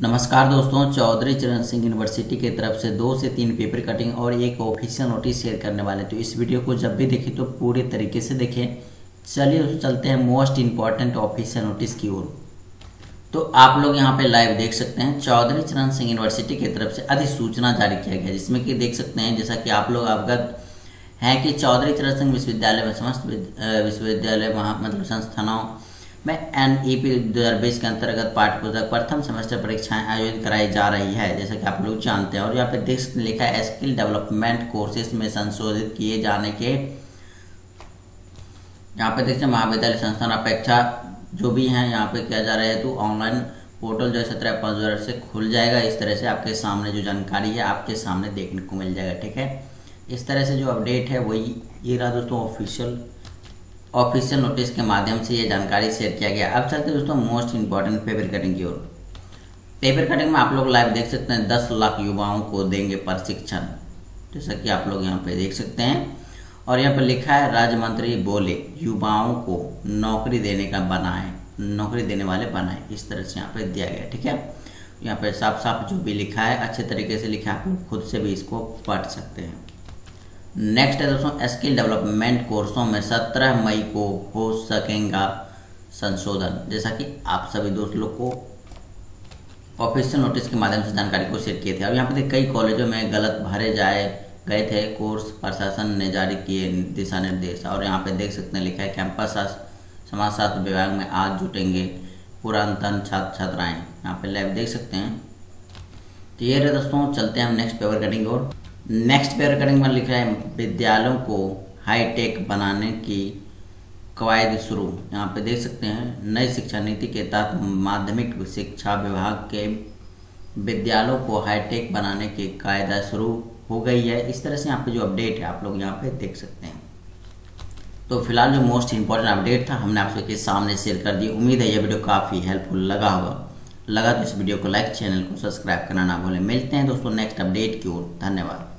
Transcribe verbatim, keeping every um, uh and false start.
नमस्कार दोस्तों, चौधरी चरण सिंह यूनिवर्सिटी के तरफ से दो से तीन पेपर कटिंग और एक ऑफिशियल नोटिस शेयर करने वाले, तो इस वीडियो को जब भी देखें तो पूरे तरीके से देखें। चलिए दोस्तों चलते हैं मोस्ट इम्पॉर्टेंट ऑफिशियल नोटिस की ओर। तो आप लोग यहाँ पे लाइव देख सकते हैं, चौधरी चरण सिंह यूनिवर्सिटी की तरफ से अधिसूचना जारी किया गया, जिसमें कि देख सकते हैं, जैसा कि आप लोग अवगत हैं कि चौधरी चरण सिंह विश्वविद्यालय में समस्त विश्वविद्यालय वहाँ मतलब संस्थानों में एन ई पी दो हज़ार बीस के अंतर्गत पाठ्यपुस्तक प्रथम सेमेस्टर परीक्षाएं आयोजित कराई जा रही है, जैसा कि आप लोग जानते हैं। और यहाँ पे देख सकते लिखा है स्किल डेवलपमेंट कोर्सेज में संशोधित किए जाने के, यहाँ पे देखते हैं महाविद्यालय संस्थान अपेक्षा जो भी हैं यहाँ पे क्या जा रहा है, तो ऑनलाइन पोर्टल जो है सत्रह पाँच दो हज़ार से खुल जाएगा। इस तरह से आपके सामने जो जानकारी है आपके सामने देखने को मिल जाएगा, ठीक है। इस तरह से जो अपडेट है वही ये रहा दोस्तों, ऑफिशियल ऑफिशियल नोटिस के माध्यम से ये जानकारी शेयर किया गया। अब चलते दोस्तों मोस्ट इम्पॉर्टेंट पेपर कटिंग की ओर। पेपर कटिंग में आप लोग लाइव देख सकते हैं, दस लाख युवाओं को देंगे प्रशिक्षण, जैसा कि आप लोग यहाँ पे देख सकते हैं। और यहाँ पे लिखा है राज्य मंत्री बोले युवाओं को नौकरी देने का बनाए नौकरी देने वाले बनाए, इस तरह से यहाँ पे दिया गया, ठीक है। यहाँ पे साफ साफ जो भी लिखा है अच्छे तरीके से लिखा है, आप लोग खुद से भी इसको पढ़ सकते हैं। नेक्स्ट है दोस्तों स्किल डेवलपमेंट कोर्सों में सत्रह मई को हो सकेगा संशोधन, जैसा कि आप सभी दोस्त लोग को ऑफिशियल नोटिस के माध्यम से जानकारी को शेयर किए थे। अब यहाँ पे कई कॉलेजों में गलत भरे जाए गए थे कोर्स, प्रशासन ने जारी किए दिशा निर्देश। और यहाँ पे देख सकते हैं लिखा है कैंपस समाजशास्त्र विभाग में आज जुटेंगे पुरातन छात्र छात्राएं, यहाँ पे लाइव देख सकते हैं। तो ये रहे दोस्तों, चलते हैं हम नेक्स्ट पेपर कटिंग और नेक्स्ट पेपर कटिंग में लिखा है विद्यालयों को हाईटेक बनाने की कवायद शुरू, यहाँ पे देख सकते हैं। नई शिक्षा नीति के तहत माध्यमिक शिक्षा विभाग के विद्यालयों को हाईटेक बनाने की कायदा शुरू हो गई है। इस तरह से यहाँ पे जो अपडेट है आप लोग यहाँ पे देख सकते हैं। तो फिलहाल जो मोस्ट इम्पॉर्टेंट अपडेट था हमने आप सबके सामने शेयर कर दी। उम्मीद है यह वीडियो काफ़ी हेल्पफुल लगा होगा, लगा तो इस वीडियो को लाइक, चैनल को सब्सक्राइब करना ना भूलें। मिलते हैं दोस्तों नेक्स्ट अपडेट की ओर, धन्यवाद।